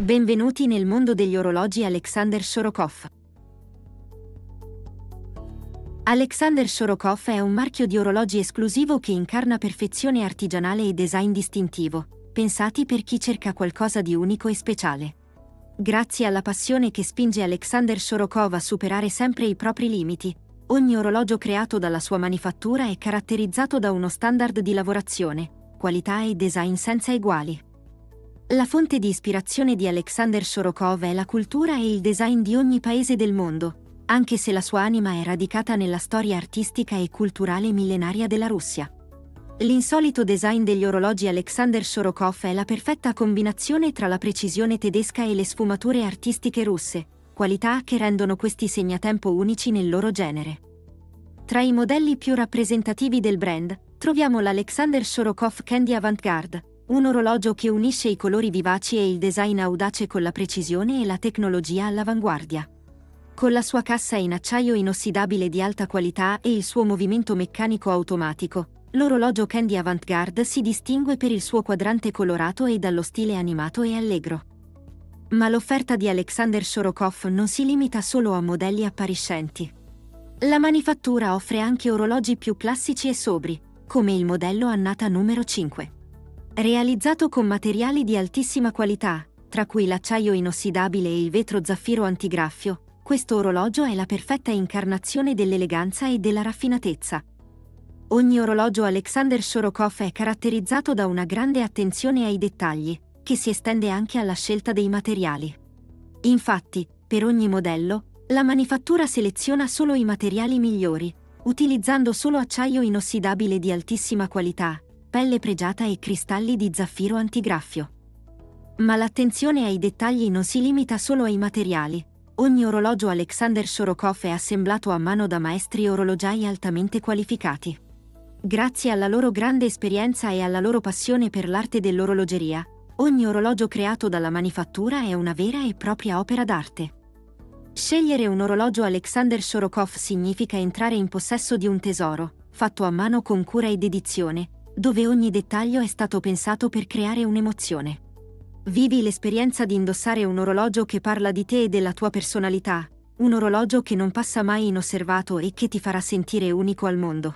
Benvenuti nel mondo degli orologi Alexander Shorokhoff. Alexander Shorokhoff è un marchio di orologi esclusivo che incarna perfezione artigianale e design distintivo, pensati per chi cerca qualcosa di unico e speciale. Grazie alla passione che spinge Alexander Shorokhoff a superare sempre i propri limiti, ogni orologio creato dalla sua manifattura è caratterizzato da uno standard di lavorazione, qualità e design senza eguali. La fonte di ispirazione di Alexander Shorokhoff è la cultura e il design di ogni paese del mondo, anche se la sua anima è radicata nella storia artistica e culturale millenaria della Russia. L'insolito design degli orologi Alexander Shorokhoff è la perfetta combinazione tra la precisione tedesca e le sfumature artistiche russe, qualità che rendono questi segnatempo unici nel loro genere. Tra i modelli più rappresentativi del brand, troviamo l'Alexander Shorokhoff Candy Avantgarde, un orologio che unisce i colori vivaci e il design audace con la precisione e la tecnologia all'avanguardia. Con la sua cassa in acciaio inossidabile di alta qualità e il suo movimento meccanico automatico, l'orologio Candy Avantgarde si distingue per il suo quadrante colorato e dallo stile animato e allegro. Ma l'offerta di Alexander Shorokhoff non si limita solo a modelli appariscenti. La manifattura offre anche orologi più classici e sobri, come il modello Annata numero 5. Realizzato con materiali di altissima qualità, tra cui l'acciaio inossidabile e il vetro zaffiro antigraffio, questo orologio è la perfetta incarnazione dell'eleganza e della raffinatezza. Ogni orologio Alexander Shorokhoff è caratterizzato da una grande attenzione ai dettagli, che si estende anche alla scelta dei materiali. Infatti, per ogni modello, la manifattura seleziona solo i materiali migliori, utilizzando solo acciaio inossidabile di altissima qualità, pelle pregiata e cristalli di zaffiro antigraffio. Ma l'attenzione ai dettagli non si limita solo ai materiali. Ogni orologio Alexander Shorokhoff è assemblato a mano da maestri orologiai altamente qualificati. Grazie alla loro grande esperienza e alla loro passione per l'arte dell'orologeria, ogni orologio creato dalla manifattura è una vera e propria opera d'arte. Scegliere un orologio Alexander Shorokhoff significa entrare in possesso di un tesoro, fatto a mano con cura e dedizione, dove ogni dettaglio è stato pensato per creare un'emozione. Vivi l'esperienza di indossare un orologio che parla di te e della tua personalità, un orologio che non passa mai inosservato e che ti farà sentire unico al mondo.